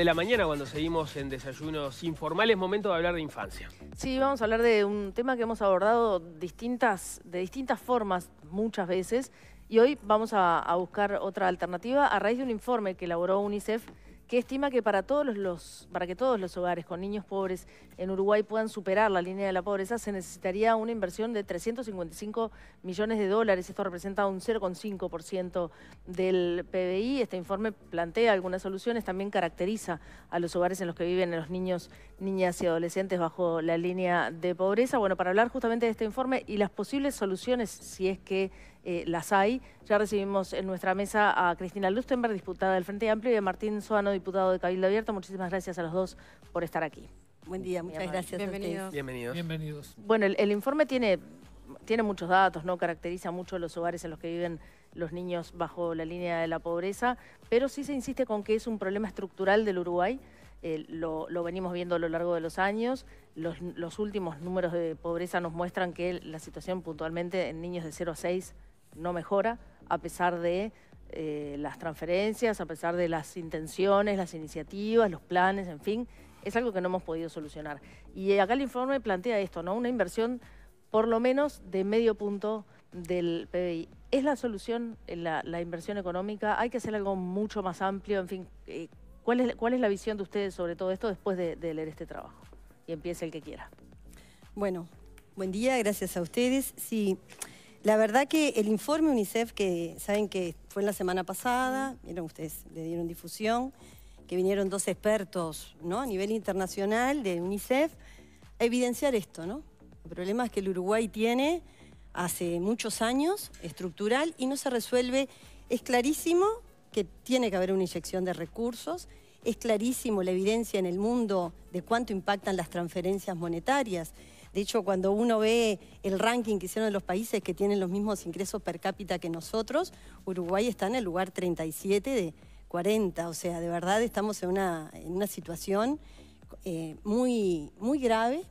de la mañana cuando seguimos en Desayunos Informales. Momento de hablar de infancia. Sí, vamos a hablar de un tema que hemos abordado de distintas formas muchas veces y hoy vamos a buscar otra alternativa a raíz de un informe que elaboró UNICEF que estima que para que todos los hogares con niños pobres en Uruguay puedan superar la línea de la pobreza se necesitaría una inversión de 355 millones de dólares. Esto representa un 0,5% del PBI. Este informe plantea algunas soluciones, también caracteriza a los hogares en los que viven los niños, niñas y adolescentes bajo la línea de pobreza. Bueno, para hablar justamente de este informe y las posibles soluciones, si es que las hay. Ya recibimos en nuestra mesa a Cristina Lustemberg, diputada del Frente Amplio, y a Martín Sodano, diputado de Cabildo Abierto. Muchísimas gracias a los dos por estar aquí. Buen día, muchas gracias. Bienvenidos. Bienvenidos. Bueno, el informe tiene muchos datos, ¿no? Caracteriza mucho los hogares en los que viven los niños bajo la línea de la pobreza, pero sí se insiste con que es un problema estructural del Uruguay. Lo venimos viendo a lo largo de los años. Los últimos números de pobreza nos muestran que la situación puntualmente en niños de 0 a 6 no mejora, a pesar de las transferencias, a pesar de las intenciones, las iniciativas, los planes, en fin, es algo que no hemos podido solucionar. Y acá el informe plantea esto, ¿no? Una inversión por lo menos de medio punto del PBI. ¿Es la solución la inversión económica? ¿Hay que hacer algo mucho más amplio? En fin, ¿cuál es la visión de ustedes sobre todo esto después de leer este trabajo? Y empiece el que quiera. Bueno, buen día, gracias a ustedes. Sí. La verdad que el informe UNICEF, que saben que fue en la semana pasada, vieron ustedes, le dieron difusión, que vinieron dos expertos, ¿no?, a nivel internacional de UNICEF a evidenciar esto, ¿no? El problema es que el Uruguay tiene hace muchos años, estructural, y no se resuelve. Es clarísimo que tiene que haber una inyección de recursos, es clarísimo la evidencia en el mundo de cuánto impactan las transferencias monetarias. De hecho, cuando uno ve el ranking que hicieron de los países que tienen los mismos ingresos per cápita que nosotros, Uruguay está en el lugar 37 de 40. O sea, de verdad estamos en una situación muy, muy grave.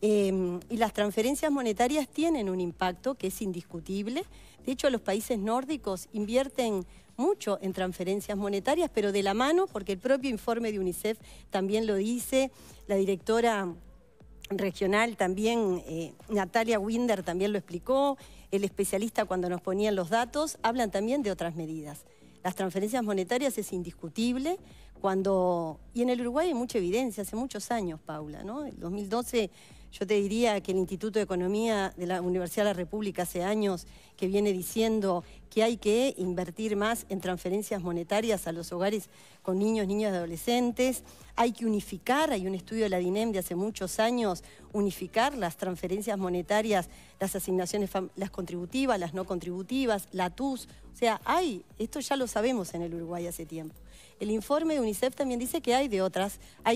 Y las transferencias monetarias tienen un impacto que es indiscutible. De hecho, los países nórdicos invierten mucho en transferencias monetarias, pero de la mano, porque el propio informe de UNICEF también lo dice, la directora regional también, Natalia Winder también lo explicó, el especialista cuando nos ponían los datos, hablan también de otras medidas. Las transferencias monetarias es indiscutible, y en el Uruguay hay mucha evidencia, hace muchos años, Paula, ¿no? En 2012 yo te diría que el Instituto de Economía de la Universidad de la República hace años que viene diciendo que hay que invertir más en transferencias monetarias a los hogares con niños, niñas y adolescentes. Hay que unificar, hay un estudio de la DINEM de hace muchos años, unificar las transferencias monetarias, las asignaciones, las contributivas, las no contributivas, la TUS. O sea, esto ya lo sabemos en el Uruguay hace tiempo. El informe de UNICEF también dice que hay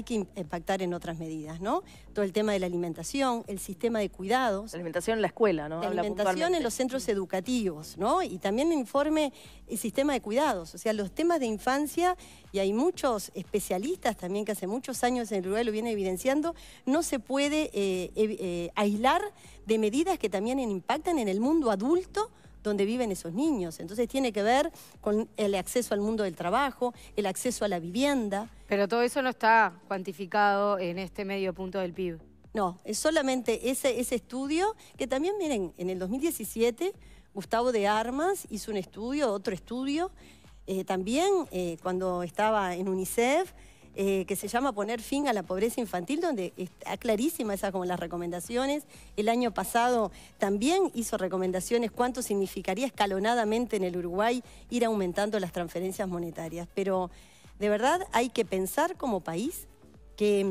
que impactar en otras medidas, ¿no? Todo el tema de la alimentación, el sistema de cuidados. La alimentación en la escuela, ¿no? La alimentación en los centros educativos, ¿no? Y también el informe, el sistema de cuidados, o sea, los temas de infancia, y hay muchos especialistas también que hace muchos años en el Uruguay lo vienen evidenciando, no se puede aislar de medidas que también impactan en el mundo adulto, donde viven esos niños. Entonces tiene que ver con el acceso al mundo del trabajo, el acceso a la vivienda. Pero todo eso no está cuantificado en este medio punto del PIB. No, es solamente ese estudio que también, miren, en el 2017 Gustavo de Armas hizo un estudio, otro estudio, también cuando estaba en UNICEF, que se llama Poner fin a la pobreza infantil, donde está clarísima esas como las recomendaciones. El año pasado también hizo recomendaciones cuánto significaría escalonadamente en el Uruguay ir aumentando las transferencias monetarias. Pero de verdad hay que pensar como país que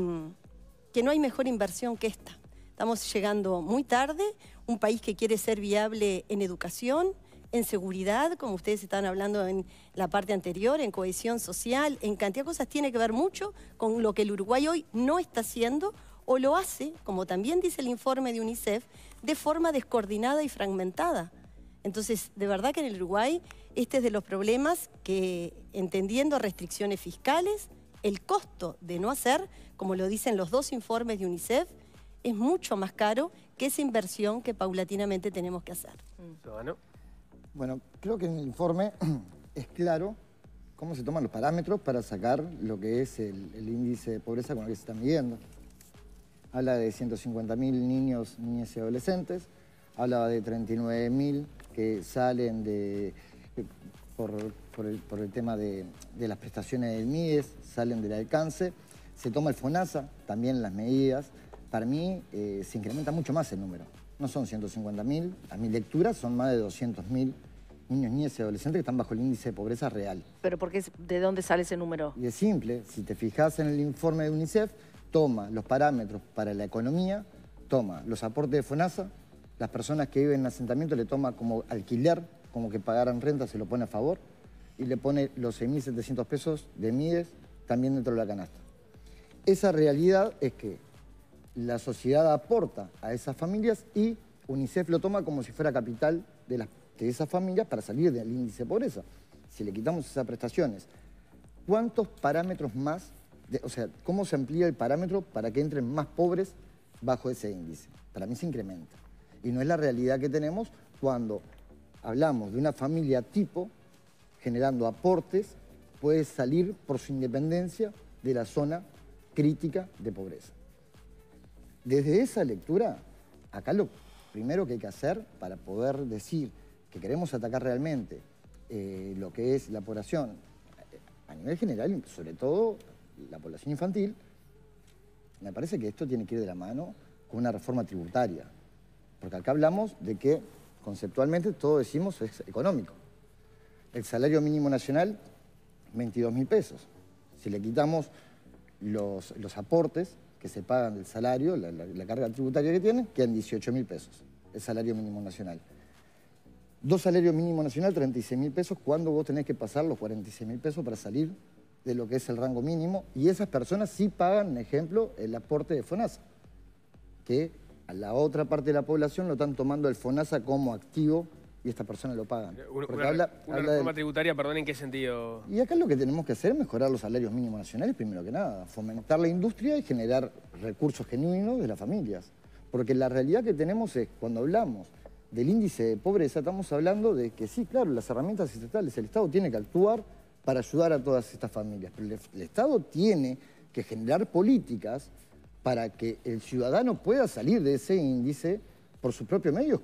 no hay mejor inversión que esta. Estamos llegando muy tarde, un país que quiere ser viable en educación, en seguridad, como ustedes estaban hablando en la parte anterior, en cohesión social, en cantidad de cosas, tiene que ver mucho con lo que el Uruguay hoy no está haciendo o lo hace, como también dice el informe de UNICEF, de forma descoordinada y fragmentada. Entonces, de verdad que en el Uruguay este es de los problemas que, entendiendo restricciones fiscales, el costo de no hacer, como lo dicen los dos informes de UNICEF, es mucho más caro que esa inversión que paulatinamente tenemos que hacer. Bueno, creo que en el informe es claro cómo se toman los parámetros para sacar lo que es el índice de pobreza con el que se está midiendo. Habla de 150.000 niños, niñas y adolescentes, habla de 39.000 que salen por el tema de las prestaciones del MIDES, salen del alcance. Se toma el FONASA, también las medidas. Para mí se incrementa mucho más el número. No son 150.000, a mi lectura son más de 200.000 niños, niñas y adolescentes que están bajo el índice de pobreza real. ¿Pero por qué, de dónde sale ese número? Y es simple, si te fijas en el informe de UNICEF, toma los parámetros para la economía, toma los aportes de FONASA, las personas que viven en asentamiento le toma como alquiler, como que pagaran renta, se lo pone a favor, y le pone los 6.700 pesos de MIDES también dentro de la canasta. Esa realidad es que la sociedad aporta a esas familias y UNICEF lo toma como si fuera capital de esas familias para salir del índice de pobreza. Si le quitamos esas prestaciones, ¿cuántos parámetros más? O sea, ¿cómo se amplía el parámetro para que entren más pobres bajo ese índice? Para mí se incrementa. Y no es la realidad que tenemos cuando hablamos de una familia tipo generando aportes, puede salir por su independencia de la zona crítica de pobreza. Desde esa lectura, acá lo primero que hay que hacer para poder decir que queremos atacar realmente lo que es la población a nivel general, sobre todo la población infantil, me parece que esto tiene que ir de la mano con una reforma tributaria. Porque acá hablamos de que conceptualmente todo decimos es económico. El salario mínimo nacional, 22.000 pesos. Si le quitamos los aportes que se pagan del salario, la carga tributaria que tiene, quedan 18.000 pesos, el salario mínimo nacional. Dos salarios mínimos nacional, 36.000 pesos, cuando vos tenés que pasar los 46.000 pesos para salir de lo que es el rango mínimo, y esas personas sí pagan, por ejemplo, el aporte de FONASA, que a la otra parte de la población lo están tomando el FONASA como activo y esta persona lo pagan. ¿Una reforma tributaria, perdón, en qué sentido? Y acá lo que tenemos que hacer es mejorar los salarios mínimos nacionales, primero que nada, fomentar la industria y generar recursos genuinos de las familias. Porque la realidad que tenemos es, cuando hablamos del índice de pobreza, estamos hablando de que sí, claro, las herramientas estatales, el Estado tiene que actuar para ayudar a todas estas familias, pero el Estado tiene que generar políticas para que el ciudadano pueda salir de ese índice por sus propios medios.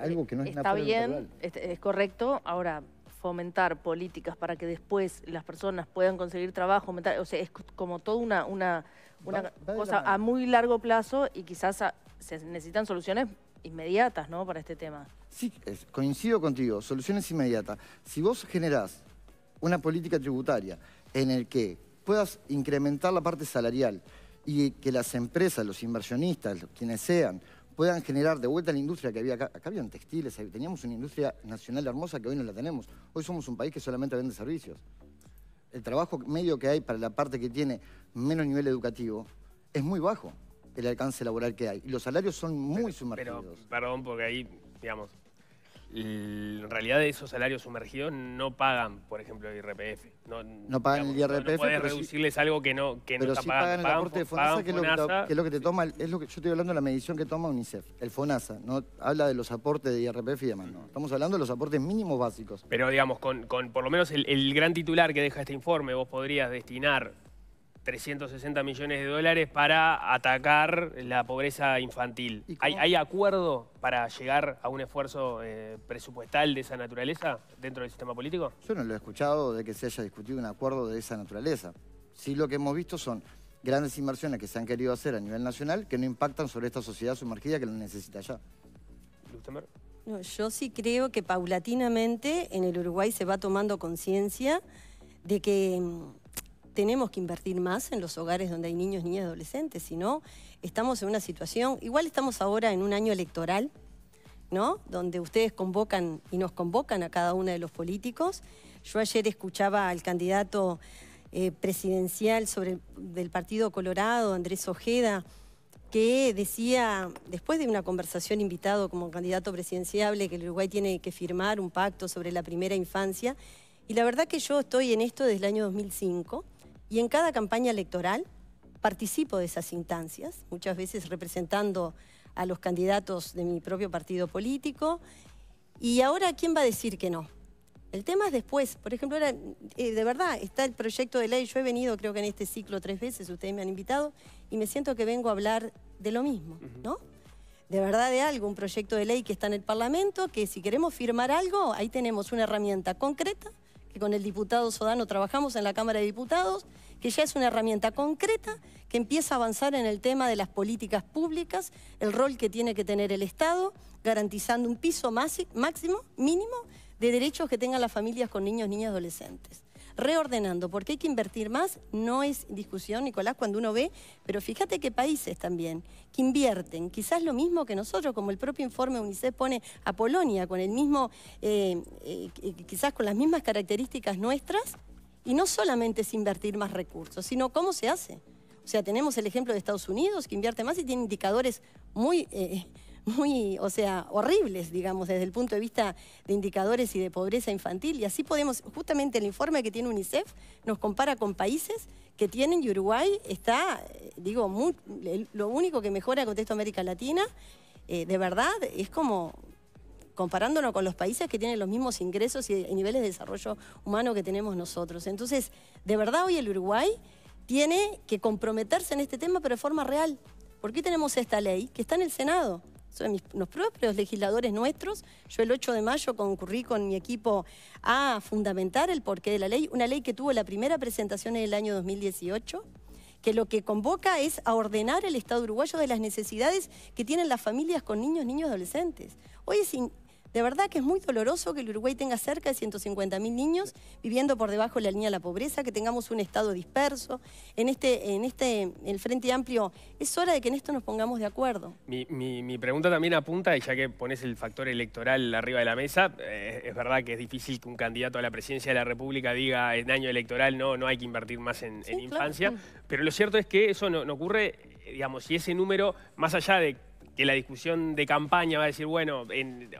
Algo que no es está natural. Bien, es correcto. Ahora, fomentar políticas para que después las personas puedan conseguir trabajo, aumentar, o sea, es como toda una cosa a muy largo plazo y quizás se necesitan soluciones inmediatas, ¿no?, para este tema. Sí, coincido contigo, soluciones inmediatas. Si vos generás una política tributaria en el que puedas incrementar la parte salarial y que las empresas, los inversionistas, quienes sean, puedan generar de vuelta la industria que había acá. Acá habían textiles, teníamos una industria nacional hermosa que hoy no la tenemos. Hoy somos un país que solamente vende servicios. El trabajo medio que hay para la parte que tiene menos nivel educativo es muy bajo el alcance laboral que hay. Y los salarios son muy sumergidos. Pero, perdón, porque ahí, digamos, en realidad esos salarios sumergidos no pagan, por ejemplo, el IRPF. No pagan, digamos, el IRPF. No puedes reducirles algo que no está pagando. Pero sí pagan el aporte de FONASA, que es lo que te toma, es lo que yo estoy hablando de la medición que toma UNICEF, el FONASA. No habla de los aportes de IRPF y demás, no. Estamos hablando de los aportes mínimos básicos. Pero, digamos, con por lo menos el gran titular que deja este informe, vos podrías destinar 360 millones de dólares para atacar la pobreza infantil. ¿Hay acuerdo para llegar a un esfuerzo presupuestal de esa naturaleza dentro del sistema político? Yo no lo he escuchado de que se haya discutido un acuerdo de esa naturaleza. Sí, lo que hemos visto son grandes inversiones que se han querido hacer a nivel nacional que no impactan sobre esta sociedad sumergida que lo necesita ya. ¿Lustemberg? No, yo sí creo que paulatinamente en el Uruguay se va tomando conciencia de que tenemos que invertir más en los hogares donde hay niños, niñas y adolescentes, si no, estamos en una situación, igual estamos ahora en un año electoral, ¿no?, donde ustedes convocan y nos convocan a cada uno de los políticos. Yo ayer escuchaba al candidato presidencial del Partido Colorado, Andrés Ojeda, que decía, después de una conversación invitado como candidato presidenciable, que el Uruguay tiene que firmar un pacto sobre la primera infancia, y la verdad que yo estoy en esto desde el año 2005, y en cada campaña electoral participo de esas instancias, muchas veces representando a los candidatos de mi propio partido político. Y ahora, ¿quién va a decir que no? El tema es después. Por ejemplo, era, de verdad, está el proyecto de ley. Yo he venido, creo que en este ciclo, 3 veces, ustedes me han invitado, y me siento que vengo a hablar de lo mismo, ¿no? De verdad, de algo, un proyecto de ley que está en el Parlamento, que si queremos firmar algo, ahí tenemos una herramienta concreta, que con el diputado Sodano trabajamos en la Cámara de Diputados, que ya es una herramienta concreta que empieza a avanzar en el tema de las políticas públicas, el rol que tiene que tener el Estado, garantizando un piso máximo, mínimo, de derechos que tengan las familias con niños, niñas, adolescentes. Reordenando, porque hay que invertir más, no es discusión, Nicolás, cuando uno ve, pero fíjate que países también, que invierten, quizás lo mismo que nosotros, como el propio informe UNICEF pone a Polonia, con el mismo, quizás con las mismas características nuestras, y no solamente es invertir más recursos, sino cómo se hace. O sea, tenemos el ejemplo de Estados Unidos, que invierte más y tiene indicadores muy... o sea, horribles, digamos, desde el punto de vista de indicadores y de pobreza infantil. Y así podemos, justamente el informe que tiene UNICEF nos compara con países que tienen, y Uruguay está, digo, lo único que mejora en contexto de América Latina, de verdad, es como comparándonos con los países que tienen los mismos ingresos y niveles de desarrollo humano que tenemos nosotros. Entonces, de verdad, hoy el Uruguay tiene que comprometerse en este tema, pero de forma real. Porque tenemos esta ley que está en el Senado. Son los propios legisladores nuestros. Yo el 8 de mayo concurrí con mi equipo a fundamentar el porqué de la ley, una ley que tuvo la primera presentación en el año 2018, que lo que convoca es a ordenar el Estado uruguayo de las necesidades que tienen las familias con niños, niños, adolescentes. Hoy es de verdad que es muy doloroso que el Uruguay tenga cerca de 150.000 niños viviendo por debajo de la línea de la pobreza, que tengamos un Estado disperso. El Frente Amplio, es hora de que en esto nos pongamos de acuerdo. Mi pregunta también apunta, y ya que pones el factor electoral arriba de la mesa, es verdad que es difícil que un candidato a la presidencia de la República diga en año electoral no hay que invertir más en infancia, claro. Pero lo cierto es que eso no ocurre, digamos, y ese número, más allá de que la discusión de campaña va a decir, bueno,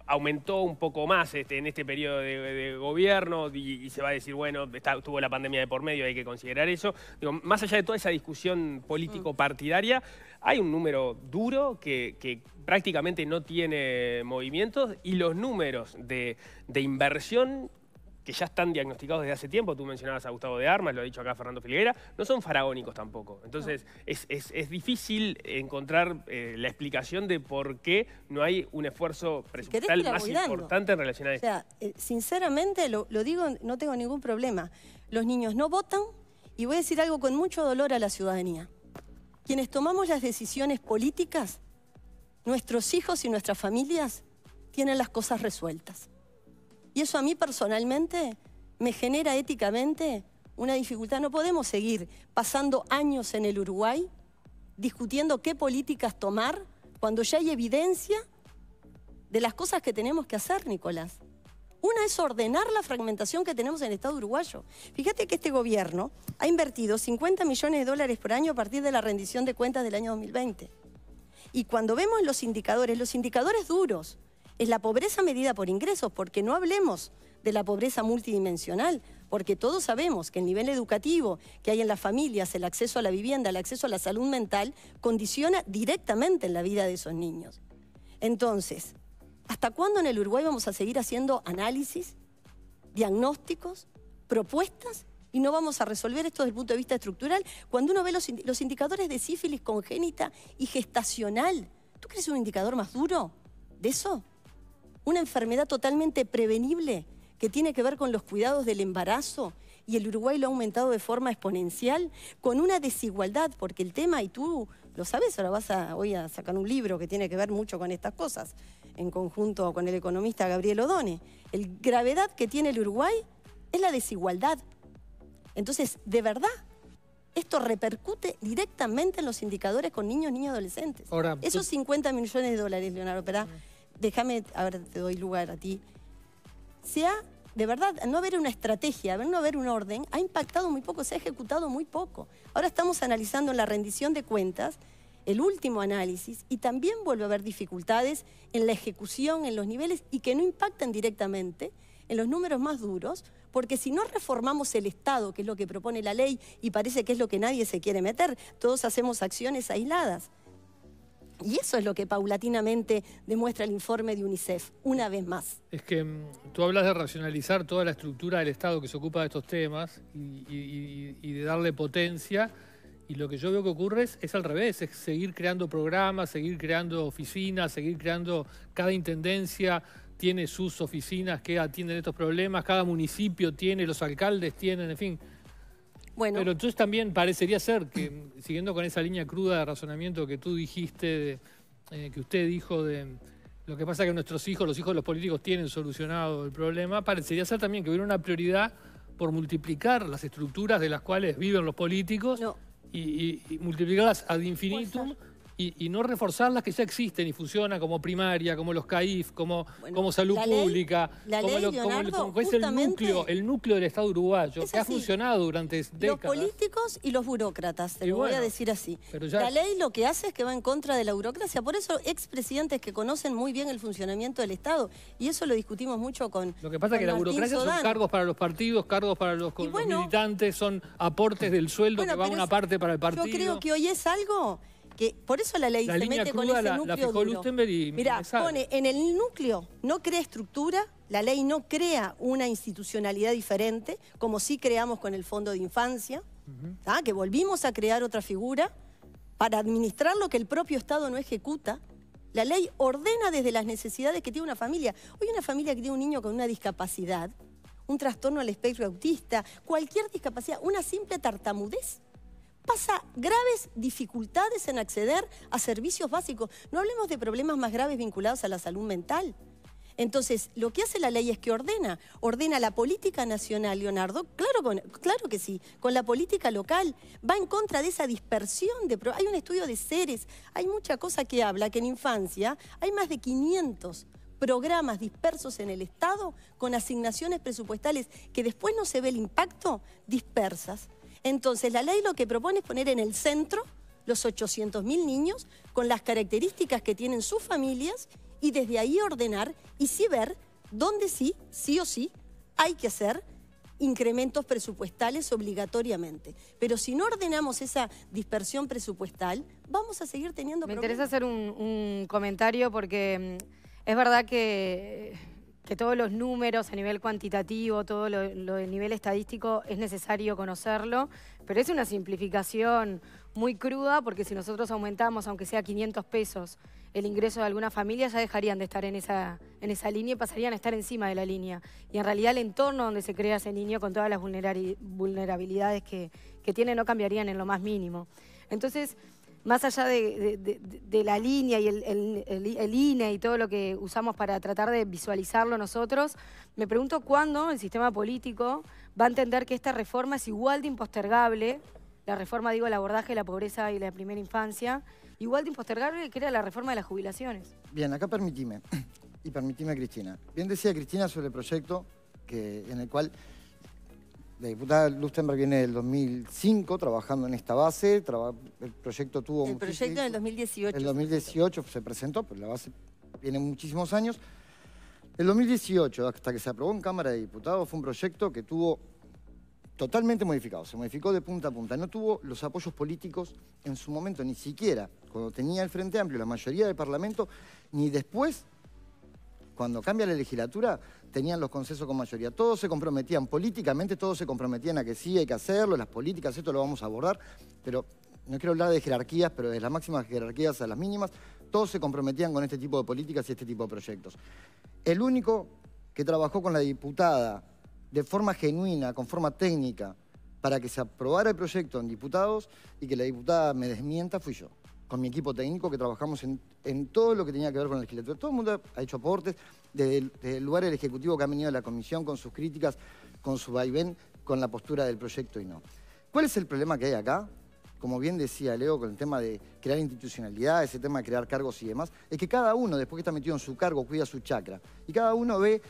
aumentó un poco más en este periodo de gobierno y se va a decir, bueno, tuvo la pandemia de por medio, hay que considerar eso. Digo, más allá de toda esa discusión político-partidaria, hay un número duro que prácticamente no tiene movimientos, y los números de inversión que ya están diagnosticados desde hace tiempo, tú mencionabas a Gustavo de Armas, lo ha dicho acá Fernando Filgueira, no son faraónicos tampoco. Entonces, es difícil encontrar la explicación de por qué no hay un esfuerzo presupuestal más importante en relación a esto. O sea, sinceramente, lo digo, no tengo ningún problema. Los niños no votan, y voy a decir algo con mucho dolor a la ciudadanía. Quienes tomamos las decisiones políticas, nuestros hijos y nuestras familias tienen las cosas resueltas. Y eso a mí personalmente me genera éticamente una dificultad. No podemos seguir pasando años en el Uruguay discutiendo qué políticas tomar cuando ya hay evidencia de las cosas que tenemos que hacer, Nicolás. Una es ordenar la fragmentación que tenemos en el Estado uruguayo. Fíjate que este gobierno ha invertido 50 millones de dólares por año a partir de la rendición de cuentas del año 2020. Y cuando vemos los indicadores duros, es la pobreza medida por ingresos, porque no hablemos de la pobreza multidimensional, porque todos sabemos que el nivel educativo que hay en las familias, el acceso a la vivienda, el acceso a la salud mental, condiciona directamente en la vida de esos niños. Entonces, ¿hasta cuándo en el Uruguay vamos a seguir haciendo análisis, diagnósticos, propuestas? Y no vamos a resolver esto desde el punto de vista estructural. Cuando uno ve los indicadores de sífilis congénita y gestacional, ¿tú crees un indicador más duro de eso? Una enfermedad totalmente prevenible que tiene que ver con los cuidados del embarazo, y el Uruguay lo ha aumentado de forma exponencial, con una desigualdad, porque el tema, y tú lo sabes, ahora vas hoy a sacar un libro que tiene que ver mucho con estas cosas, en conjunto con el economista Gabriel Odone. La gravedad que tiene el Uruguay es la desigualdad. Entonces, de verdad, esto repercute directamente en los indicadores con niños, niñas, adolescentes. Ahora, esos 50 millones de dólares, Leonardo, ¿verdad? Déjame, ahora te doy lugar a ti. De verdad, no haber una estrategia, no haber un orden, ha impactado muy poco, se ha ejecutado muy poco. Ahora estamos analizando en la rendición de cuentas, el último análisis, y también vuelve a haber dificultades en la ejecución, en los niveles, y que no impactan directamente en los números más duros, porque si no reformamos el Estado, que es lo que propone la ley, y parece que es lo que nadie se quiere meter, todos hacemos acciones aisladas. Y eso es lo que paulatinamente demuestra el informe de UNICEF, una vez más. Es que tú hablas de racionalizar toda la estructura del Estado que se ocupa de estos temas y de darle potencia, y lo que yo veo que ocurre es al revés, es seguir creando programas, seguir creando oficinas, seguir creando, cada intendencia tiene sus oficinas que atienden estos problemas, cada municipio tiene, los alcaldes tienen, en fin. Bueno. Pero entonces también parecería ser que, siguiendo con esa línea cruda de razonamiento que tú dijiste, que usted dijo de lo que pasa que nuestros hijos, los hijos de los políticos tienen solucionado el problema, parecería ser también que hubiera una prioridad por multiplicar las estructuras de las cuales viven los políticos y multiplicarlas ad infinitum y no reforzar las que ya existen y funcionan como primaria, como los CAIF, como salud pública, como es el núcleo del Estado uruguayo, que ha funcionado durante décadas. Los políticos y los burócratas, te lo voy a decir así. La ley lo que hace es que va en contra de la burocracia, por eso expresidentes que conocen muy bien el funcionamiento del Estado, y eso lo discutimos mucho con Martín Sodano. Lo que pasa es que la burocracia son cargos para los partidos, cargos para los militantes, son aportes del sueldo que va una parte para el partido. Yo creo que hoy es algo... que por eso la ley se mete con ese núcleo duro. Mirá, pone en el núcleo, no crea estructura, la ley no crea una institucionalidad diferente, como sí creamos con el Fondo de Infancia, que volvimos a crear otra figura para administrar lo que el propio Estado no ejecuta. La ley ordena desde las necesidades que tiene una familia. Hoy una familia que tiene un niño con una discapacidad, un trastorno al espectro autista, cualquier discapacidad, una simple tartamudez, pasa graves dificultades en acceder a servicios básicos. No hablemos de problemas más graves vinculados a la salud mental. Entonces, lo que hace la ley es que ordena la política nacional, Leonardo, claro que sí, con la política local, va en contra de esa dispersión de... Hay un estudio de seres, hay mucha cosa que habla, que en infancia hay más de 500 programas dispersos en el Estado con asignaciones presupuestales que después no se ve el impacto, dispersas. Entonces, la ley lo que propone es poner en el centro los 800.000 niños con las características que tienen sus familias y desde ahí ordenar y sí ver dónde sí o sí, hay que hacer incrementos presupuestales obligatoriamente. Pero si no ordenamos esa dispersión presupuestal, vamos a seguir teniendo problemas. Me interesa hacer un comentario porque es verdad que todos los números a nivel cuantitativo, todo lo del nivel estadístico es necesario conocerlo, pero es una simplificación muy cruda porque si nosotros aumentamos, aunque sea 500 pesos, el ingreso de alguna familia ya dejarían de estar en esa línea y pasarían a estar encima de la línea. Y en realidad el entorno donde se crea ese niño con todas las vulnerabilidades que tiene no cambiarían en lo más mínimo. Entonces... Más allá de la línea y el INE y todo lo que usamos para tratar de visualizarlo nosotros, me pregunto cuándo el sistema político va a entender que esta reforma es igual de impostergable, la reforma, digo, el abordaje de la pobreza y la primera infancia, igual de impostergable que era la reforma de las jubilaciones. Bien, acá permitime Cristina. Bien decía Cristina sobre el proyecto en el cual... La diputada Lustemberg viene del 2005 trabajando en esta base, el proyecto tuvo... El proyecto en el 2018. El 2018 se presentó, pero la base viene muchísimos años. El 2018, hasta que se aprobó en Cámara de Diputados, fue un proyecto que tuvo totalmente modificado, se modificó de punta a punta, no tuvo los apoyos políticos en su momento, ni siquiera cuando tenía el Frente Amplio, la mayoría del Parlamento, ni después... Cuando cambia la legislatura, tenían los consensos con mayoría. Todos se comprometían políticamente, todos se comprometían a que sí, hay que hacerlo, las políticas, esto lo vamos a abordar, pero no quiero hablar de jerarquías, pero de las máximas jerarquías a las mínimas, todos se comprometían con este tipo de políticas y este tipo de proyectos. El único que trabajó con la diputada de forma genuina, con forma técnica, para que se aprobara el proyecto en diputados y que la diputada me desmienta, fui yo. Con mi equipo técnico que trabajamos en todo lo que tenía que ver con la legislatura. Todo el mundo ha hecho aportes, desde el lugar del Ejecutivo que ha venido a la Comisión con sus críticas, con su vaivén, con la postura del proyecto y no. ¿Cuál es el problema que hay acá? Como bien decía Leo, con el tema de crear institucionalidad, ese tema de crear cargos y demás, es que cada uno, después que está metido en su cargo, cuida su chakra. Y cada uno ve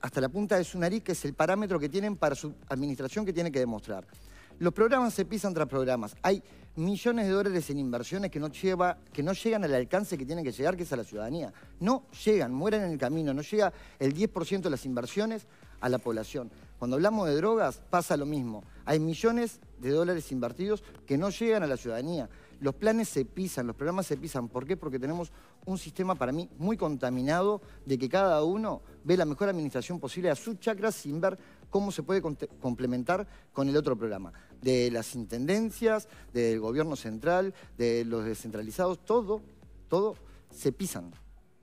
hasta la punta de su nariz, que es el parámetro que tienen para su administración que tiene que demostrar. Los programas se pisan tras programas. Hay millones de dólares en inversiones que no llegan al alcance que tienen que llegar, que es a la ciudadanía. No llegan, mueren en el camino, no llega el 10% de las inversiones a la población. Cuando hablamos de drogas pasa lo mismo. Hay millones de dólares invertidos que no llegan a la ciudadanía. Los planes se pisan, los programas se pisan. ¿Por qué? Porque tenemos un sistema, para mí, muy contaminado de que cada uno ve la mejor administración posible a su chacra sin ver cómo se puede complementar con el otro programa. De las intendencias, del gobierno central, de los descentralizados, todo se pisan.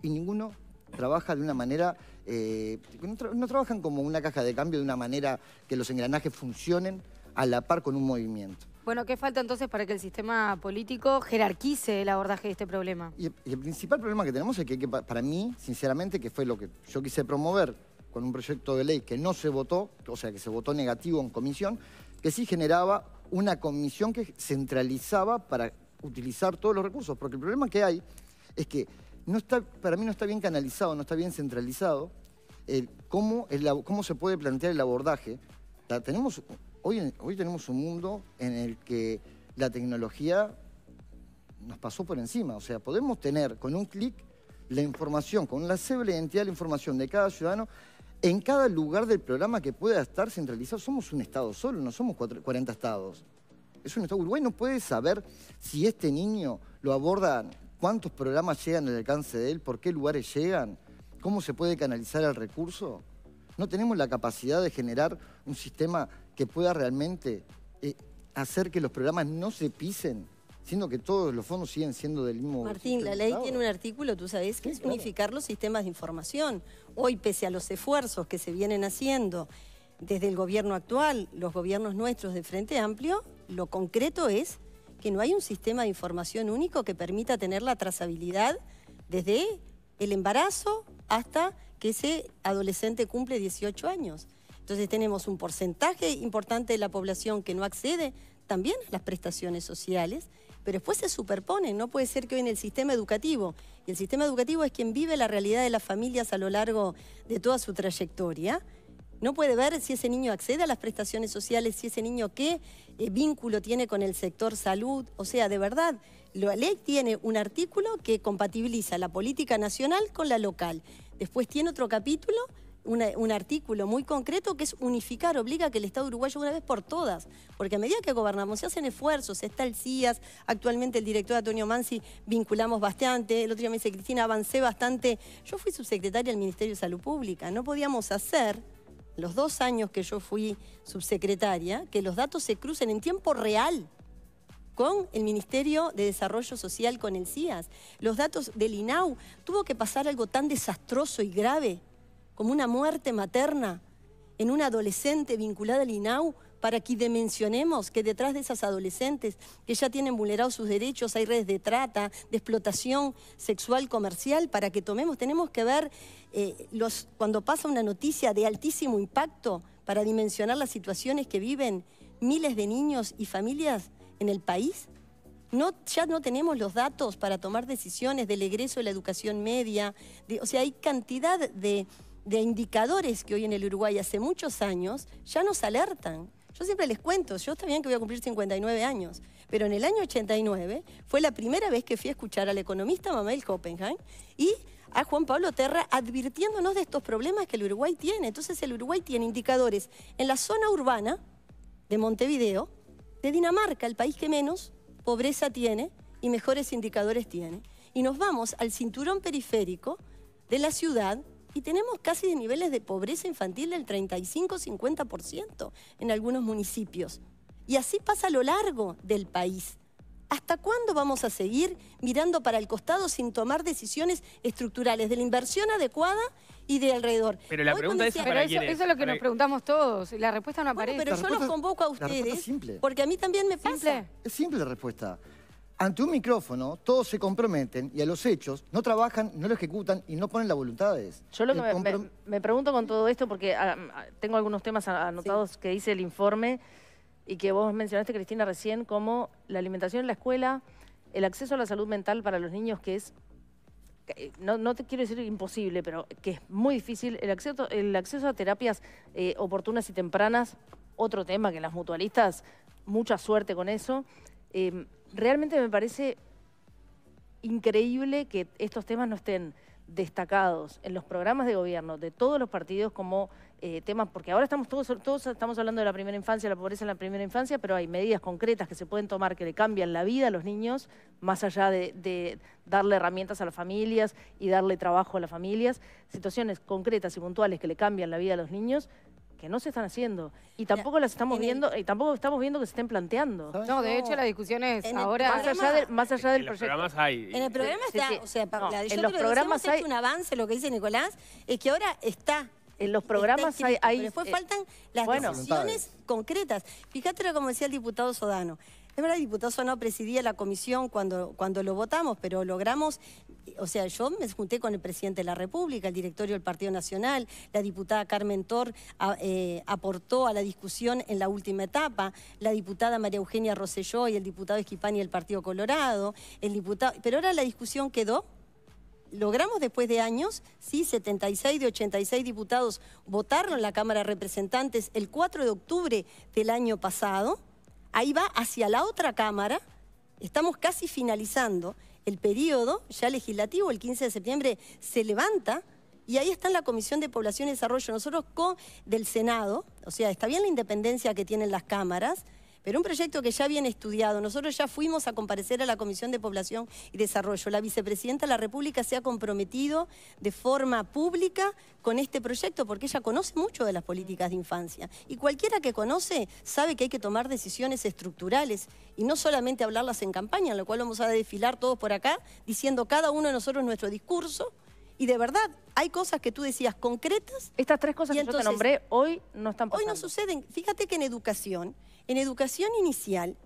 Y ninguno trabaja de una manera... no trabajan como una caja de cambio de una manera que los engranajes funcionen a la par con un movimiento. Bueno, ¿qué falta entonces para que el sistema político jerarquice el abordaje de este problema? Y el principal problema que tenemos es que, para mí, sinceramente, que fue lo que yo quise promover con un proyecto de ley que no se votó, o sea, que se votó negativo en comisión, que sí generaba una comisión que centralizaba para utilizar todos los recursos. Porque el problema que hay es que para mí no está bien canalizado, no está bien centralizado cómo se puede plantear el abordaje. Hoy tenemos un mundo en el que la tecnología nos pasó por encima. O sea, podemos tener con un clic la información, con la simple identidad de la información de cada ciudadano en cada lugar del programa que pueda estar centralizado. Somos un estado solo, no somos 40 estados. Es un estado. Uruguay no puede saber si este niño lo abordan, cuántos programas llegan al alcance de él, por qué lugares llegan, cómo se puede canalizar el recurso. No tenemos la capacidad de generar un sistema que pueda realmente hacer que los programas no se pisen, siendo que todos los fondos siguen siendo del mismo... Martín, la ley tiene un artículo, tú sabés, que es unificar los sistemas de información. Hoy, pese a los esfuerzos que se vienen haciendo desde el gobierno actual, los gobiernos nuestros de Frente Amplio, lo concreto es que no hay un sistema de información único que permita tener la trazabilidad desde el embarazo hasta que ese adolescente cumple 18 años. Entonces tenemos un porcentaje importante de la población que no accede también a las prestaciones sociales, pero después se superponen. No puede ser que hoy en el sistema educativo, y el sistema educativo es quien vive la realidad de las familias a lo largo de toda su trayectoria, no puede ver si ese niño accede a las prestaciones sociales, si ese niño qué vínculo tiene con el sector salud. O sea, de verdad, la ley tiene un artículo que compatibiliza la política nacional con la local. Después tiene otro capítulo, un artículo muy concreto que es unificar, obliga a que el Estado uruguayo una vez por todas, porque a medida que gobernamos se hacen esfuerzos, está el CIAS, actualmente el director Antonio Manzi, vinculamos bastante, el otro día me dice Cristina, avancé bastante. Yo fui subsecretaria del Ministerio de Salud Pública, no podíamos hacer... los 2 años que yo fui subsecretaria, que los datos se crucen en tiempo real con el Ministerio de Desarrollo Social, con el CIAS. Los datos del INAU, tuvo que pasar algo tan desastroso y grave como una muerte materna en una adolescente vinculada al INAU para que dimensionemos que detrás de esas adolescentes que ya tienen vulnerados sus derechos hay redes de trata, de explotación sexual comercial, para que tomemos, tenemos que ver cuando pasa una noticia de altísimo impacto para dimensionar las situaciones que viven miles de niños y familias en el país. Ya no tenemos los datos para tomar decisiones del egreso de la educación media, o sea, hay cantidad de indicadores que hoy en el Uruguay hace muchos años ya nos alertan. Yo siempre les cuento, yo está bien que voy a cumplir 59 años, pero en el año 89 fue la primera vez que fui a escuchar al economista Mabel Oppenheim y a Juan Pablo Terra advirtiéndonos de estos problemas que el Uruguay tiene. Entonces el Uruguay tiene indicadores en la zona urbana de Montevideo, de Dinamarca, el país que menos pobreza tiene y mejores indicadores tiene. Y nos vamos al cinturón periférico de la ciudad, y tenemos casi niveles de pobreza infantil del 35-50% en algunos municipios. Y así pasa a lo largo del país. ¿Hasta cuándo vamos a seguir mirando para el costado sin tomar decisiones estructurales de la inversión adecuada y de alrededor? Pero la pregunta es para quién es. Eso es lo que nos preguntamos todos. La respuesta no aparece. Bueno, pero yo los convoco a ustedes porque a mí también me pasa. Es simple la respuesta. Ante un micrófono, todos se comprometen y a los hechos no trabajan, no lo ejecutan y no ponen la voluntad de eso. Yo lo que me pregunto con todo esto, porque tengo algunos temas anotados que dice el informe y que vos mencionaste, Cristina, recién, como la alimentación en la escuela, el acceso a la salud mental para los niños, que es, no te quiero decir imposible, pero que es muy difícil, el acceso a terapias oportunas y tempranas, otro tema que las mutualistas, mucha suerte con eso. Realmente me parece increíble que estos temas no estén destacados en los programas de gobierno de todos los partidos como temas, porque ahora estamos todos estamos hablando de la primera infancia, la pobreza en la primera infancia, pero hay medidas concretas que se pueden tomar que le cambian la vida a los niños, más allá de darle herramientas a las familias y darle trabajo a las familias, situaciones concretas y puntuales que le cambian la vida a los niños, que no se están haciendo y tampoco las estamos viendo y tampoco estamos viendo que se estén planteando. No, de hecho la discusión es ahora más allá del proyecto. En los programas hay. En el programa está, sí, sí. O sea, Paula, no, yo creo que hemos hecho un avance, lo que dice Nicolás, es que ahora está. En los programas escrito, hay... Pero después faltan las decisiones concretas. Fíjate como decía el diputado Sodano. Es verdad, el diputado Sodano presidía la comisión cuando lo votamos, pero logramos... O sea, yo me junté con el presidente de la República, el directorio del Partido Nacional, la diputada Carmen Tor aportó a la discusión en la última etapa, la diputada María Eugenia Rosselló y el diputado Esquipani del Partido Colorado, el diputado... Pero ahora la discusión quedó... Logramos después de años, sí, 76 de 86 diputados votaron en la Cámara de Representantes el 4 de octubre del año pasado. Ahí va hacia la otra Cámara. Estamos casi finalizando el periodo ya legislativo. El 15 de septiembre se levanta y ahí está en la Comisión de Población y Desarrollo. Nosotros del Senado, o sea, está bien la independencia que tienen las cámaras, pero un proyecto que ya viene estudiado. Nosotros ya fuimos a comparecer a la Comisión de Población y Desarrollo. La Vicepresidenta de la República se ha comprometido de forma pública con este proyecto porque ella conoce mucho de las políticas de infancia. Y cualquiera que conoce sabe que hay que tomar decisiones estructurales y no solamente hablarlas en campaña, en lo cual vamos a desfilar todos por acá diciendo cada uno de nosotros nuestro discurso. Y de verdad, hay cosas que tú decías concretas. Estas tres cosas que entonces, yo te nombré hoy no están pasando. Hoy no suceden. Fíjate que en educación inicial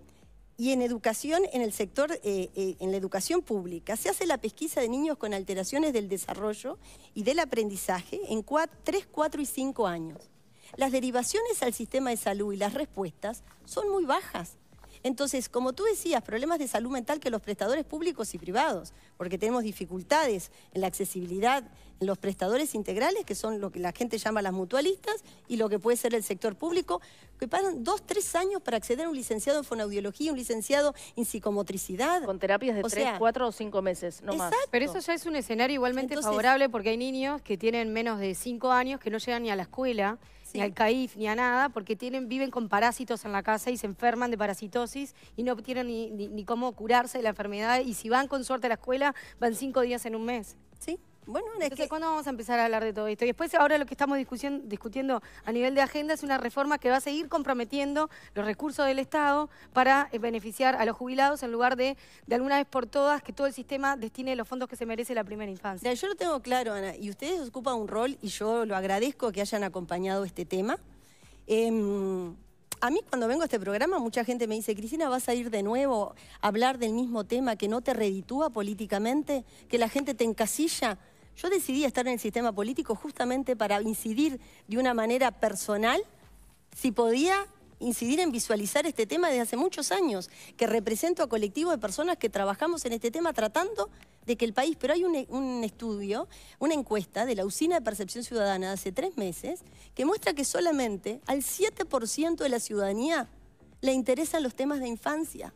y en educación en el sector, en la educación pública, se hace la pesquisa de niños con alteraciones del desarrollo y del aprendizaje en 3, 4 y 5 años. Las derivaciones al sistema de salud y las respuestas son muy bajas. Entonces, como tú decías, problemas de salud mental que los prestadores públicos y privados, porque tenemos dificultades en la accesibilidad, en los prestadores integrales, que son lo que la gente llama las mutualistas, y lo que puede ser el sector público, que pagan 2, 3 años para acceder a un licenciado en fonoaudiología, un licenciado en psicomotricidad. Con terapias de 3, 4 o 5 meses, no más. Pero eso ya es un escenario igualmente favorable, porque hay niños que tienen menos de 5 años que no llegan ni a la escuela, ni al CAIF, ni a nada, porque viven con parásitos en la casa y se enferman de parasitosis y no tienen ni cómo curarse de la enfermedad, y si van con suerte a la escuela, van 5 días en un mes. Sí. Bueno, entonces, ¿cuándo vamos a empezar a hablar de todo esto? Y después, ahora lo que estamos discutiendo a nivel de agenda es una reforma que va a seguir comprometiendo los recursos del Estado para beneficiar a los jubilados en lugar de alguna vez por todas, que todo el sistema destine los fondos que se merece la primera infancia. Yo lo tengo claro, Ana, y ustedes ocupan un rol, y yo lo agradezco que hayan acompañado este tema. A mí cuando vengo a este programa mucha gente me dice, Cristina, ¿vas a ir de nuevo a hablar del mismo tema que no te reditúa políticamente, que la gente te encasilla? Yo decidí estar en el sistema político justamente para incidir de una manera personal, si podía incidir en visualizar este tema desde hace muchos años, que represento a colectivos de personas que trabajamos en este tema tratando de que el país... Pero hay un estudio, una encuesta de la Usina de Percepción Ciudadana de hace 3 meses, que muestra que solamente al 7% de la ciudadanía le interesan los temas de infancia.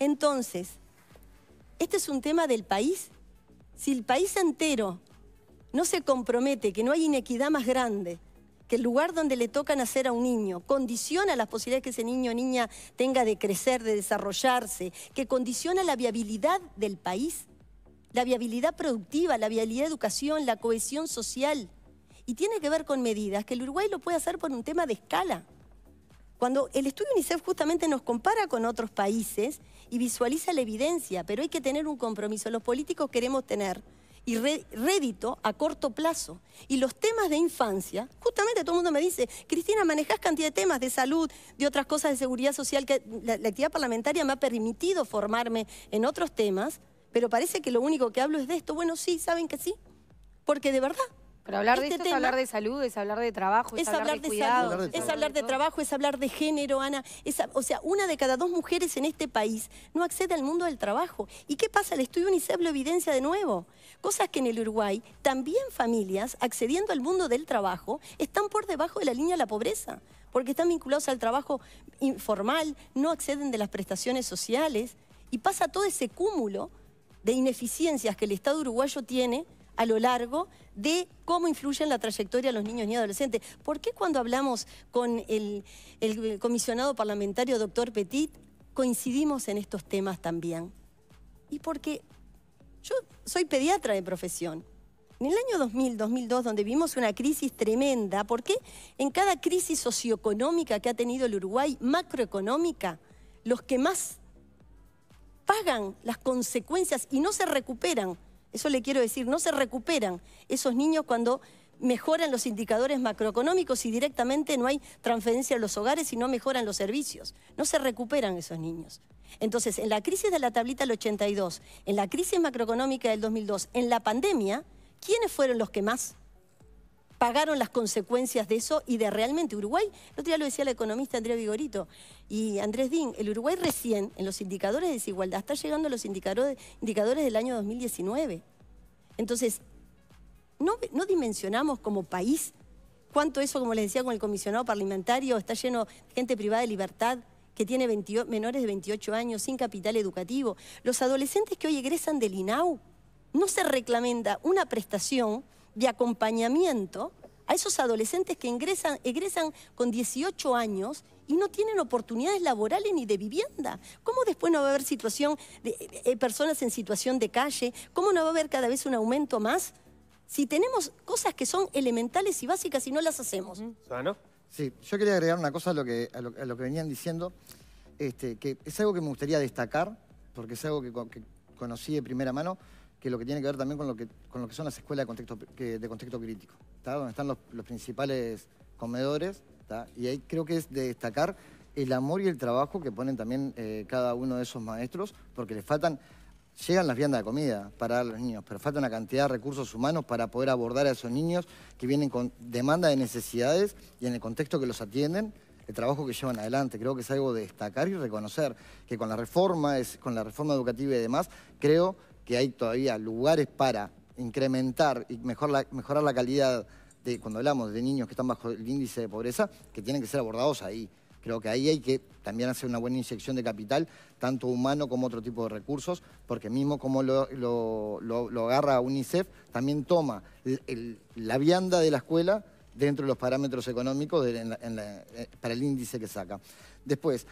Entonces, este es un tema del país. Si el país entero no se compromete que no hay inequidad más grande, que el lugar donde le toca nacer a un niño condiciona las posibilidades que ese niño o niña tenga de crecer, de desarrollarse, que condiciona la viabilidad del país, la viabilidad productiva, la viabilidad de educación, la cohesión social, y tiene que ver con medidas que el Uruguay lo puede hacer por un tema de escala. Cuando el estudio UNICEF justamente nos compara con otros países y visualiza la evidencia, pero hay que tener un compromiso. Los políticos queremos tener y rédito a corto plazo. Y los temas de infancia, justamente todo el mundo me dice, Cristina, manejás cantidad de temas de salud, de otras cosas de seguridad social, que la actividad parlamentaria me ha permitido formarme en otros temas, pero parece que lo único que hablo es de esto. Bueno, sí, saben que sí, porque de verdad... Pero hablar de esto es hablar de salud, es hablar de trabajo, es hablar de cuidado. Es hablar de trabajo, es hablar de género, Ana. O sea, 1 de cada 2 mujeres en este país no accede al mundo del trabajo. ¿Y qué pasa? El estudio UNICEF lo evidencia de nuevo. Cosas que en el Uruguay también familias accediendo al mundo del trabajo están por debajo de la línea de la pobreza, porque están vinculados al trabajo informal, no acceden de las prestaciones sociales, y pasa todo ese cúmulo de ineficiencias que el Estado uruguayo tiene a lo largo de cómo influyen la trayectoria de los niños y adolescentes. ¿Por qué cuando hablamos con el comisionado parlamentario Dr. Petit coincidimos en estos temas también? Y porque yo soy pediatra de profesión. En el año 2000, 2002, donde vimos una crisis tremenda, porque en cada crisis socioeconómica que ha tenido el Uruguay, macroeconómica, los que más pagan las consecuencias y no se recuperan, eso le quiero decir, no se recuperan esos niños cuando mejoran los indicadores macroeconómicos y directamente no hay transferencia a los hogares y no mejoran los servicios, no se recuperan esos niños. Entonces, en la crisis de la tablita del 82, en la crisis macroeconómica del 2002, en la pandemia, ¿quiénes fueron los que más pagaron las consecuencias de eso y de realmente Uruguay? El otro día lo decía la economista Andrea Vigorito y Andrés Dín, el Uruguay recién en los indicadores de desigualdad está llegando a los indicadores del año 2019. Entonces, no dimensionamos como país cuánto eso, como les decía con el comisionado parlamentario, está lleno de gente privada de libertad, que tiene menores de 28 años sin capital educativo. Los adolescentes que hoy egresan del INAU, no se reglamenta una prestación de acompañamiento a esos adolescentes que egresan con 18 años y no tienen oportunidades laborales ni de vivienda. ¿Cómo después no va a haber situación de, personas en situación de calle? ¿Cómo no va a haber cada vez un aumento más? Si tenemos cosas que son elementales y básicas y no las hacemos. ¿Sano? Sí, yo quería agregar una cosa a lo que venían diciendo, que es algo que me gustaría destacar, porque es algo que conocí de primera mano, que lo que tiene que ver también con lo que son las escuelas de contexto crítico, ¿tá? Donde están los principales comedores, ¿tá? Y ahí creo que es de destacar el amor y el trabajo que ponen también cada uno de esos maestros, porque les faltan, llegan las viandas de comida para los niños, pero falta una cantidad de recursos humanos para poder abordar a esos niños que vienen con demanda de necesidades y en el contexto que los atienden, el trabajo que llevan adelante. Creo que es algo de destacar y reconocer que con la reforma educativa y demás, creo que hay todavía lugares para incrementar y mejorar la calidad de, cuando hablamos de niños que están bajo el índice de pobreza, que tienen que ser abordados ahí. Creo que ahí hay que también hacer una buena inyección de capital, tanto humano como otro tipo de recursos, porque mismo como lo agarra UNICEF, también toma la vianda de la escuela dentro de los parámetros económicos para el índice que saca. Después,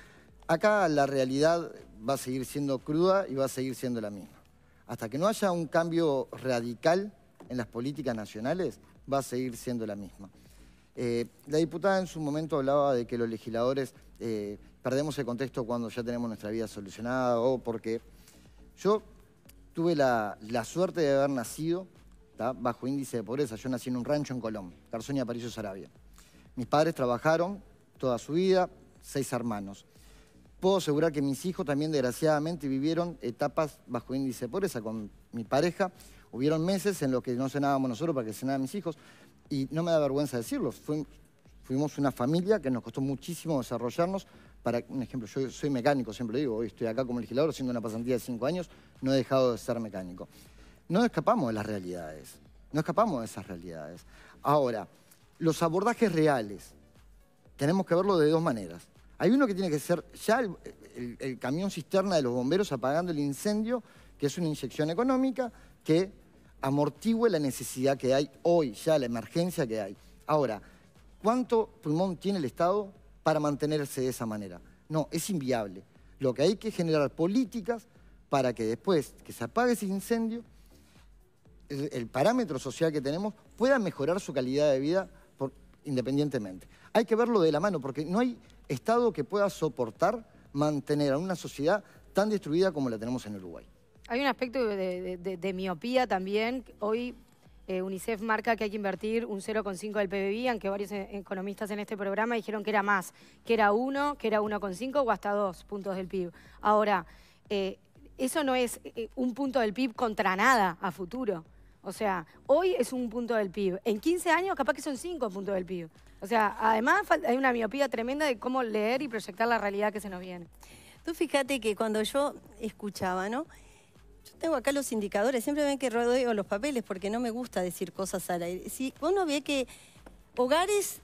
acá la realidad va a seguir siendo cruda y va a seguir siendo la misma. Hasta que no haya un cambio radical en las políticas nacionales, va a seguir siendo la misma. La diputada en su momento hablaba de que los legisladores perdemos el contexto cuando ya tenemos nuestra vida solucionada o porque... Yo tuve la suerte de haber nacido, ¿tá?, bajo índice de pobreza. Yo nací en un rancho en Colón, Garzón y Aparicio Saravia. Mis padres trabajaron toda su vida, 6 hermanos. Puedo asegurar que mis hijos también, desgraciadamente, vivieron etapas bajo índice de pobreza. Con mi pareja hubieron meses en los que no cenábamos nosotros para que cenaran mis hijos. Y no me da vergüenza decirlo. Fuimos una familia que nos costó muchísimo desarrollarnos. Para un ejemplo, yo soy mecánico, siempre lo digo. Hoy estoy acá como legislador haciendo una pasantía de 5 años. No he dejado de ser mecánico. No escapamos de las realidades. No escapamos de esas realidades. Ahora, los abordajes reales tenemos que verlo de dos maneras. Hay uno que tiene que ser ya el camión cisterna de los bomberos apagando el incendio, que es una inyección económica que amortigüe la necesidad que hay hoy, ya la emergencia que hay. Ahora, ¿cuánto pulmón tiene el Estado para mantenerse de esa manera? No, es inviable. Lo que hay que generar políticas para que después que se apague ese incendio, el parámetro social que tenemos pueda mejorar su calidad de vida independientemente. Hay que verlo de la mano porque no hay Estado que pueda soportar mantener a una sociedad tan destruida como la tenemos en Uruguay. Hay un aspecto de miopía también. Hoy UNICEF marca que hay que invertir un 0,5 del PBI, aunque varios economistas en este programa dijeron que era más, que era 1, que era 1,5 o hasta 2 puntos del PIB. Ahora, eso no es un punto del PIB contra nada a futuro. O sea, hoy es un punto del PIB. En 15 años capaz que son 5 puntos del PIB. O sea, además hay una miopía tremenda de cómo leer y proyectar la realidad que se nos viene. Tú fíjate que cuando yo escuchaba, ¿no? Yo tengo acá los indicadores, siempre ven que rodeo los papeles porque no me gusta decir cosas al aire. Si uno ve que hogares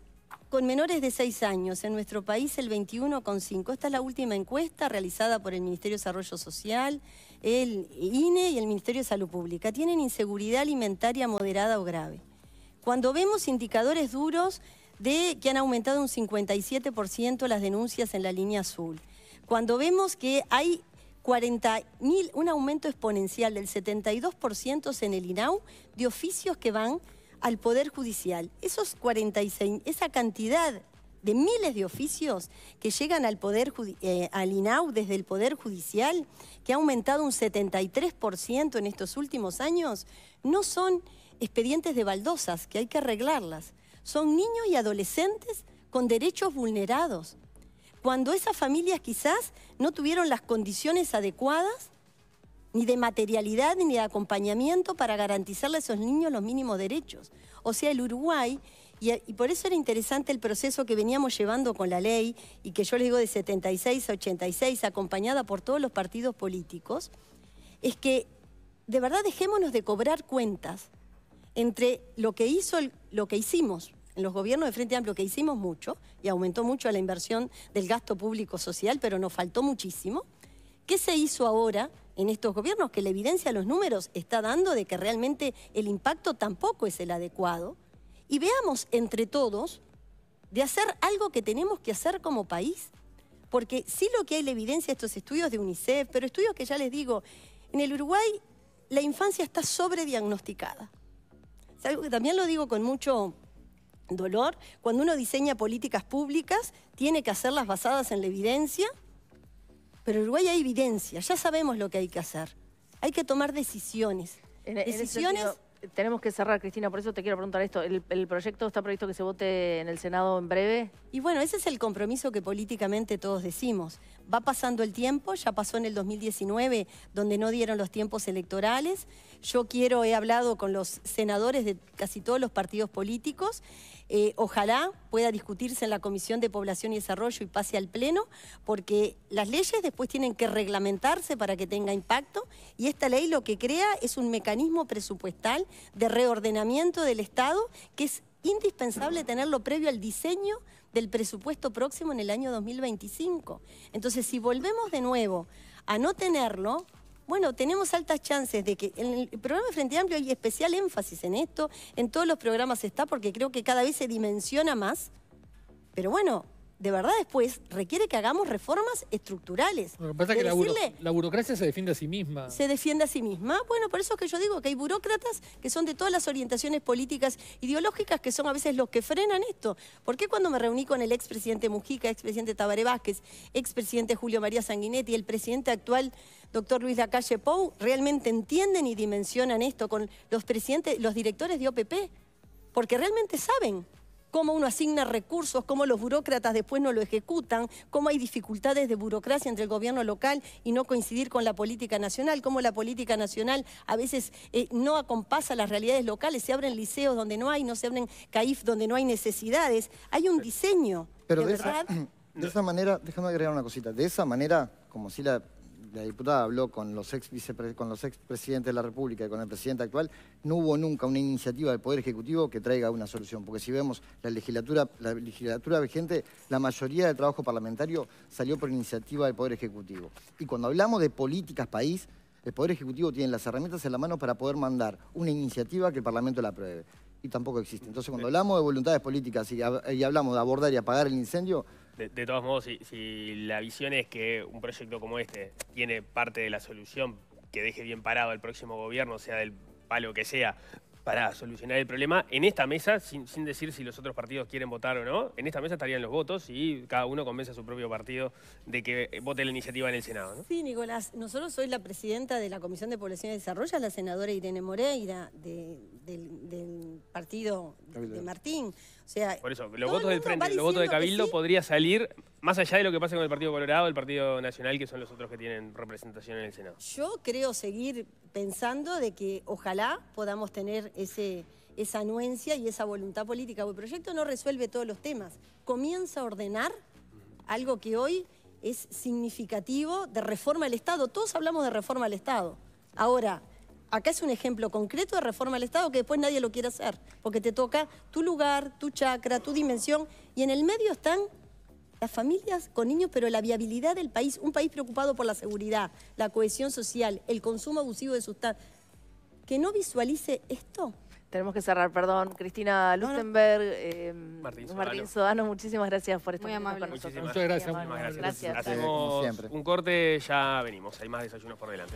con menores de 6 años, en nuestro país el 21,5. Esta es la última encuesta realizada por el Ministerio de Desarrollo Social, el INE y el Ministerio de Salud Pública. Tienen inseguridad alimentaria moderada o grave. Cuando vemos indicadores duros de que han aumentado un 57% las denuncias en la línea azul, cuando vemos que hay 40.000, un aumento exponencial del 72% en el INAU de oficios que van al Poder Judicial. Esos 46, esa cantidad de miles de oficios que llegan al Poder al INAU desde el Poder Judicial, que ha aumentado un 73% en estos últimos años, no son expedientes de baldosas, que hay que arreglarlas. Son niños y adolescentes con derechos vulnerados. Cuando esas familias quizás no tuvieron las condiciones adecuadas, ni de materialidad, ni de acompañamiento para garantizarle a esos niños los mínimos derechos. O sea, el Uruguay, y por eso era interesante el proceso que veníamos llevando con la ley, y que yo les digo de 76 a 86, acompañada por todos los partidos políticos, es que de verdad dejémonos de cobrar cuentas entre lo que hicimos. En los gobiernos de Frente Amplio, que hicimos mucho, y aumentó mucho la inversión del gasto público social, pero nos faltó muchísimo. ¿Qué se hizo ahora en estos gobiernos? Que la evidencia, los números, está dando de que realmente el impacto tampoco es el adecuado. Y veamos entre todos de hacer algo que tenemos que hacer como país. Porque sí, lo que hay la evidencia, estos estudios de UNICEF, pero estudios que ya les digo, en el Uruguay la infancia está sobrediagnosticada. Es algo que también lo digo con mucho dolor. Cuando uno diseña políticas públicas, tiene que hacerlas basadas en la evidencia, pero en Uruguay hay evidencia, ya sabemos lo que hay que hacer. Hay que tomar decisiones. Tenemos que cerrar, Cristina, por eso te quiero preguntar esto. ¿El proyecto está previsto que se vote en el Senado en breve? Y bueno, ese es el compromiso que políticamente todos decimos. Va pasando el tiempo, ya pasó en el 2019, donde no dieron los tiempos electorales. Yo quiero, he hablado con los senadores de casi todos los partidos políticos. Ojalá pueda discutirse en la Comisión de Población y Desarrollo y pase al Pleno, porque las leyes después tienen que reglamentarse para que tenga impacto, y esta ley lo que crea es un mecanismo presupuestal de reordenamiento del Estado, que es indispensable tenerlo previo al diseño del presupuesto próximo en el año 2025. Entonces, si volvemos de nuevo a no tenerlo, bueno, tenemos altas chances de que en el programa de Frente Amplio hay especial énfasis en esto, en todos los programas está, porque creo que cada vez se dimensiona más. Pero bueno, de verdad después requiere que hagamos reformas estructurales. Lo que pasa es que la burocracia se defiende a sí misma. Se defiende a sí misma. Bueno, por eso es que yo digo que hay burócratas que son de todas las orientaciones políticas, ideológicas, que son a veces los que frenan esto. ¿Por qué cuando me reuní con el expresidente Mujica, expresidente Tabaré Vázquez, expresidente Julio María Sanguinetti, el presidente actual doctor Luis Lacalle Pou, realmente entienden y dimensionan esto con los presidentes, los directores de OPP? Porque realmente saben cómo uno asigna recursos, cómo los burócratas después no lo ejecutan, cómo hay dificultades de burocracia entre el gobierno local y no coincidir con la política nacional, cómo la política nacional a veces no acompasa las realidades locales, se abren liceos donde no hay, no se abren CAIF donde no hay necesidades. Hay un diseño, pero de esa manera, déjame agregar una cosita, de esa manera, como si la diputada habló con los expresidentes de la República y con el presidente actual, no hubo nunca una iniciativa del Poder Ejecutivo que traiga una solución, porque si vemos la legislatura vigente, la mayoría del trabajo parlamentario salió por iniciativa del Poder Ejecutivo. Y cuando hablamos de políticas país, el Poder Ejecutivo tiene las herramientas en la mano para poder mandar una iniciativa que el Parlamento la apruebe. Y tampoco existe. Entonces, cuando hablamos de voluntades políticas y hablamos de abordar y apagar el incendio... De todos modos, si la visión es que un proyecto como este tiene parte de la solución, que deje bien parado al próximo gobierno, sea del palo que sea, para solucionar el problema, en esta mesa, sin decir si los otros partidos quieren votar o no, en esta mesa estarían los votos y cada uno convence a su propio partido de que vote la iniciativa en el Senado, ¿no? Sí, Nicolás, nosotros soy la presidenta de la Comisión de Población y Desarrollo, la senadora Irene Moreira, del partido de Martín. O sea, por eso, los votos del Frente, los votos de Cabildo, sí, podría salir, más allá de lo que pasa con el Partido Colorado, el Partido Nacional, que son los otros que tienen representación en el Senado. Yo creo seguir pensando de que ojalá podamos tener esa anuencia y esa voluntad política. El proyecto no resuelve todos los temas. Comienza a ordenar algo que hoy es significativo de reforma al Estado. Todos hablamos de reforma al Estado. Ahora, Acá es un ejemplo concreto de reforma del Estado que después nadie lo quiere hacer, porque te toca tu lugar, tu chacra, tu dimensión, y en el medio están las familias con niños, pero la viabilidad del país, un país preocupado por la seguridad, la cohesión social, el consumo abusivo de sustancias, que no visualice esto. Tenemos que cerrar, perdón. Cristina Lustemberg, Martín Sodano, muchísimas gracias por estar con nosotros. Muchísimas gracias. Muchas gracias. Hacemos un corte, ya venimos. Hay más desayunos por delante.